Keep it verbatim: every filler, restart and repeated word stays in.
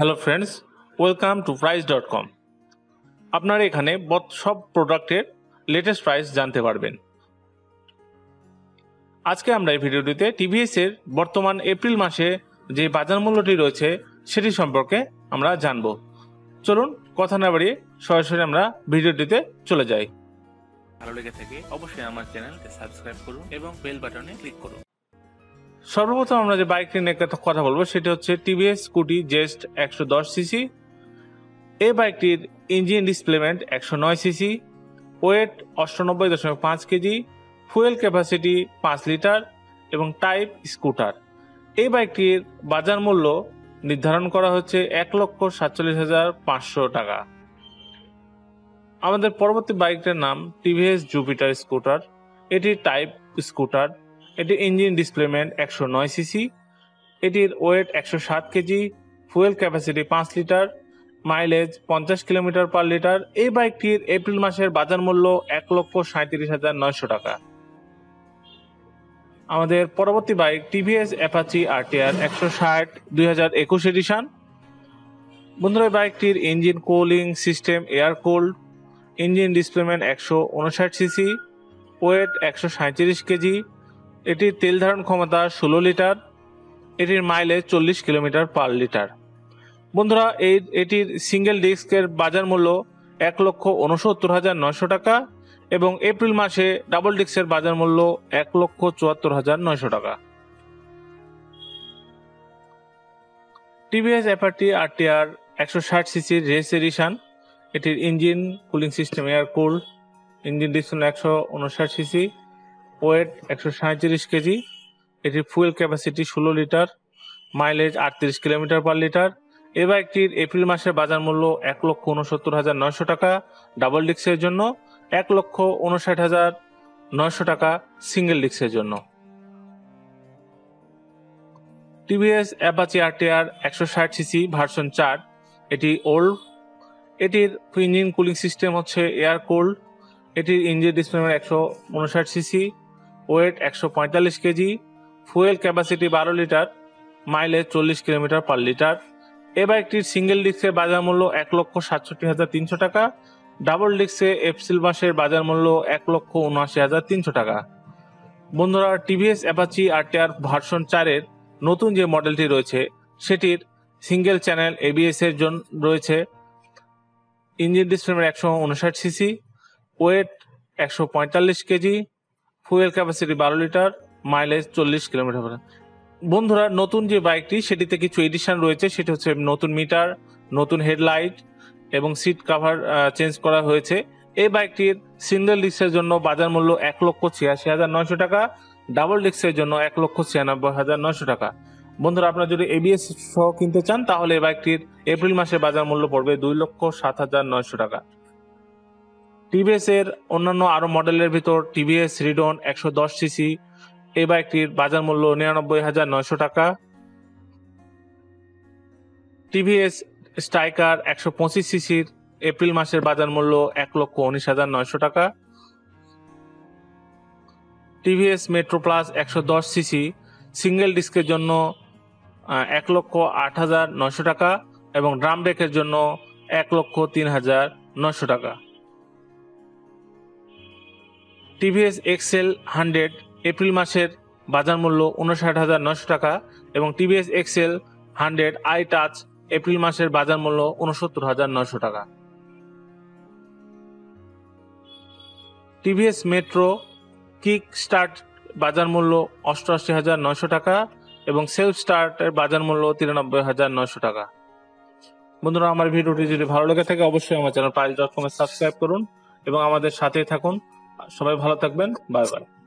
Hello friends, welcome to price dot com. আপনারা এখানে সব প্রোডাক্টের লেটেস্ট প্রাইস জানতে পারবেন। আজকে আমরা এই ভিডিওটিতে টিভিএস এর বর্তমান এপ্রিল মাসে যে বাজার মূল্যটি রয়েছে সেটি সম্পর্কে আমরা জানব। চলুন কথা না বাড়িয়ে সরাসরি আমরা ভিডিওটিতে চলে যাই। ভালো লেগে থাকে অবশ্যই আমার চ্যানেলকে সাবস্ক্রাইব করুন এবং বেল বাটনে ক্লিক করুন। সর্বপ্রথম আমরা যে বাইকটি নিয়ে কথা বলবো সেটি হচ্ছে টিভিএস স্কুটি জেস্ট একশো দশ সিসি। এই বাইকটির ইঞ্জিন ডিসপ্লেমেন্ট একশো নয় সিসি, ওয়েট অষ্টানব্বই দশমিক পাঁচ কেজি, ফুয়েল ক্যাপাসিটি পাঁচ লিটার এবং টাইপ স্কুটার। এই বাইকটির বাজার মূল্য নির্ধারণ করা হচ্ছে এক লক্ষ সাতচল্লিশ হাজার পাঁচশো টাকা। আমাদের পরবর্তী বাইকটির নাম টিভিএস জুপিটার স্কুটার। এটি টাইপ স্কুটার। এটির ইঞ্জিন ডিসপ্লেমেন্ট একশো নয় সিসি, এটির ওয়েট একশো সাত কেজি, ফুয়েল ক্যাপাসিটি পাঁচ লিটার, মাইলেজ পঞ্চাশ কিলোমিটার পার লিটার। এই বাইকটির এপ্রিল মাসের বাজার মূল্য এক লক্ষ সাঁত্রিশ হাজার নয়শো টাকা। আমাদের পরবর্তী বাইক টিভিএস অ্যাপাচি আরটিআর একশো ষাট দুই হাজার একুশ এডিশন। বন্ধুরা, বাইকটির engine cooling system air cold, engine displacement একশো উনষাট সিসি, ওয়েট একশো সাঁত্রিশ কেজি, এটির তেল ধারণ ক্ষমতা ষোলো লিটার, এটির মাইলেজ চল্লিশ কিলোমিটার পার লিটার। বন্ধুরা, এই এটির সিঙ্গেল ডিস্কের বাজার মূল্য এক লক্ষ উনসত্তর হাজার নয়শো টাকা এবং এপ্রিল মাসে ডাবল ডিস্কের বাজার মূল্য এক লক্ষ চুয়াত্তর হাজার নয়শো টাকা। টিভিএস অ্যাপাচি আরটিআর একশো ষাট সিসির রেস এডিশন। এটির engine cooling system air cool, engine displacement একশো উনষাট সিসি, ওয়েট একশো সাঁত্রিশ কেজি, এটির ফুয়েল ক্যাপাসিটি ষোলো লিটার, মাইলেজ আটত্রিশ কিলোমিটার পার লিটার। এই বাইকটির এপ্রিল মাসের বাজার মূল্য এক লক্ষ উনসত্তর হাজার নয়শো টাকা ডাবল ডিস্কের জন্য, এক লক্ষ উনষাট হাজার নয়শো টাকা সিঙ্গেল ডিস্কের জন্য। টিভিএস অ্যাপাচি আরটিআর একশো ষাট সিসি ভার্সন চার, এটি ওল্ড। এটির ইঞ্জিন কুলিং সিস্টেম হচ্ছে এয়ার কোল্ড, এটির ইঞ্জিন ডিসপ্লেমেন্ট একশো উনষাট সিসি, ওয়েট একশো পঁয়তাল্লিশ কেজি, ফুয়েল ক্যাপাসিটি বারো লিটার, মাইলেজ চল্লিশ কিলোমিটার পার লিটার। এ বাইকটির সিঙ্গেল ডিস্কের বাজার মূল্য এক লক্ষ সাতষট্টি হাজার তিনশো টাকা, ডাবল ডিস্কে এপ্রিল মাসের বাজার মূল্য এক লক্ষ উনআশি হাজার তিনশো টাকা। বন্ধুরা, টিভিএস অ্যাপাচি আরটিআর ভার্সন চারের নতুন যে মডেলটি রয়েছে সেটির সিঙ্গেল চ্যানেল এবিএস এর জন্য রয়েছে, ইঞ্জিন ডিসপ্লেমেন্ট একশো উনষাট সিসি, ওয়েট একশো পঁয়তাল্লিশ কেজি, ফুয়েল ক্যাপাসিটি বারো লিটার, মাইলেজ চল্লিশ কিলোমিটার পার। বন্ধুরা, নতুন যে বাইকটি সেটিতে কিছু এডিশন রয়েছে, সেটি হচ্ছে নতুন মিটার, নতুন হেডলাইট এবং সিট কাভার চেঞ্জ করা হয়েছে। এই বাইকটির সিঙ্গেল ডিস্কের জন্য বাজার মূল্য এক লক্ষ ছিয়াশি হাজার নয়শো টাকা, ডাবল ডিস্কের জন্য এক লক্ষ ছিয়ানব্বই হাজার নয়শো টাকা। বন্ধুরা, আপনারা যদি এবিএস সহ কিনতে চান তাহলে এই বাইকটির এপ্রিল মাসের বাজার মূল্য পড়বে দুই লক্ষ সাত হাজার নয়শো টাকা। টিভিএস এর অন্যান্য আরো মডেলের ভিতর টিভিএস রিডন একশো দশ সিসি, এই বাইকটির বাজার মূল্য নিরানব্বই হাজার নয়শো টাকা। টিভিএস স্ট্রাইকার একশো পঁচিশ সিসির এপ্রিল মাসের বাজার মূল্য এক লক্ষ উনিশ হাজার নয়শো টাকা। টিভিএস মেট্রো প্লাস একশো দশ সিসি সিঙ্গেল ডিস্কের জন্য এক লক্ষ আট হাজার নয়শো টাকা এবং ড্রাম ব্রেকের জন্য এক লক্ষ তিন হাজার নয়শো টাকা। টিভিএস এক্সএল হান্ড্রেড এপ্রিল মাসের বাজার মূল্য উনষাট হাজার নয়শো টাকা এবং TVS XL hundred i touch April মাসের বাজার মূল্য উনসত্তর হাজার নয়শো টাকা। টিভিএস মেট্রো কিক স্টার্ট বাজার মূল্য অষ্টআশি হাজার নয়শো টাকা এবং সেলফ স্টার্টের বাজার মূল্য তিরানব্বই হাজার নয়শো টাকা। বন্ধুরা, আমার ভিডিওটি যদি ভালো লেগে থাকে অবশ্যই আমার চ্যানেল প্রাইস ডট কম এ সাবস্ক্রাইব করুন এবং আমাদের সাথেই থাকুন। সবাই ভালো থাকবেন। Bye by.